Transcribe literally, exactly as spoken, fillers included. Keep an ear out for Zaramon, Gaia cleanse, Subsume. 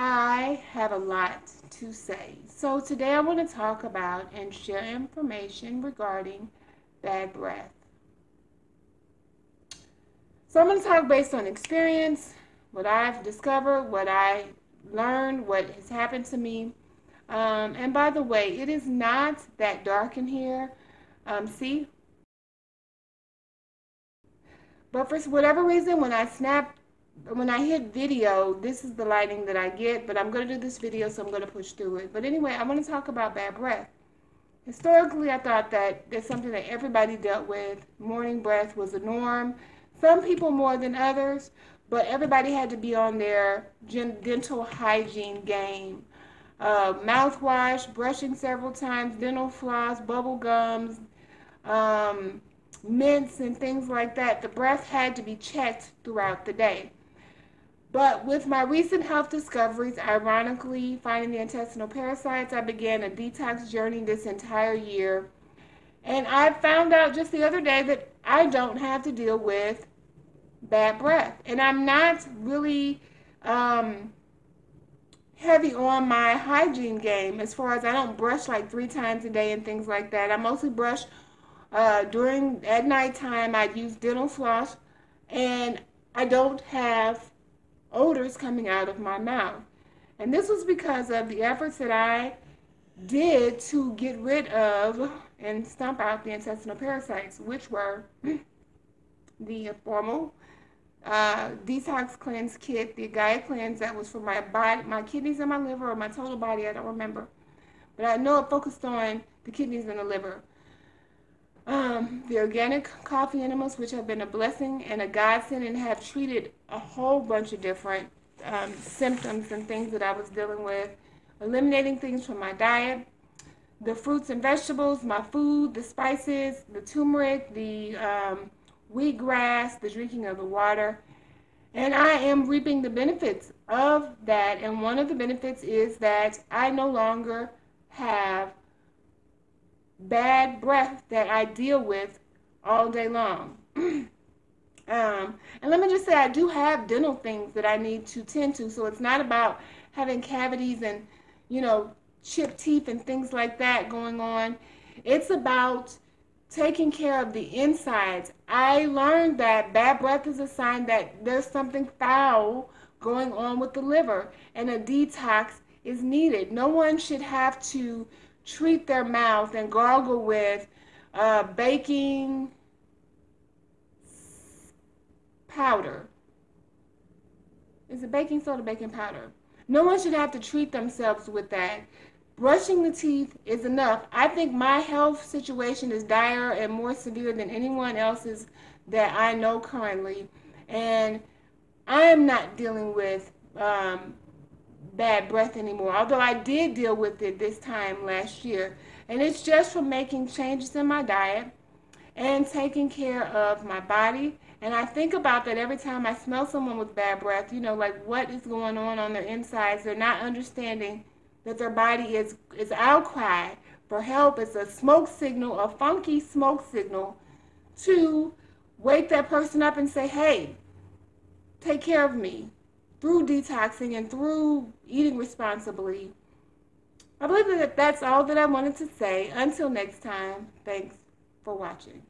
I have a lot to say. So today I want to talk about and share information regarding bad breath. So I'm going to talk based on experience, what I've discovered, what I learned, what has happened to me. Um, and by the way, it is not that dark in here. Um, see? But for whatever reason, when I snap When I hit video, this is the lighting that I get, but I'm going to do this video, so I'm going to push through it. But anyway, I want to talk about bad breath. Historically, I thought that that's something that everybody dealt with. Morning breath was the norm. Some people more than others, but everybody had to be on their dental hygiene game. Uh, mouthwash, brushing several times, dental floss, bubble gums, um, mints, and things like that. The breath had to be checked throughout the day. But with my recent health discoveries, ironically, finding the intestinal parasites, I began a detox journey this entire year. And I found out just the other day that I don't have to deal with bad breath. And I'm not really um, heavy on my hygiene game as far as I don't brush like three times a day and things like that. I mostly brush uh, during, at nighttime. I use dental floss, and I don't have odors coming out of my mouth. And this was because of the efforts that I did to get rid of and stomp out the intestinal parasites, which were the formal uh, detox cleanse kit, the Gaia cleanse that was for my body, my kidneys and my liver, or my total body, I don't remember. But I know it focused on the kidneys and the liver. Um, the organic coffee enemas, which have been a blessing and a godsend and have treated a whole bunch of different um, symptoms and things that I was dealing with, eliminating things from my diet, the fruits and vegetables, my food, the spices, the turmeric, the um, wheatgrass, the drinking of the water. And I am reaping the benefits of that. And one of the benefits is that I no longer have bad breath that I deal with all day long. um, and let me just say, I do have dental things that I need to tend to, so it's not about having cavities and, you know, chipped teeth and things like that going on. It's about taking care of the insides. I learned that bad breath is a sign that there's something foul going on with the liver, and a detox is needed. No one should have to treat their mouth and gargle with uh, baking powder. Is it baking soda, baking powder? No one should have to treat themselves with that. Brushing the teeth is enough. I think my health situation is dire and more severe than anyone else's that I know currently. And I am not dealing with um, bad breath anymore, although I did deal with it this time last year. And it's just from making changes in my diet and taking care of my body. And I think about that every time I smell someone with bad breath, you know, like what is going on on their insides. They're not understanding that their body is is outcry for help. It's a smoke signal, a funky smoke signal to wake that person up and say, hey, take care of me. Through detoxing and through eating responsibly. I believe that that's all that I wanted to say. Until next time, thanks for watching.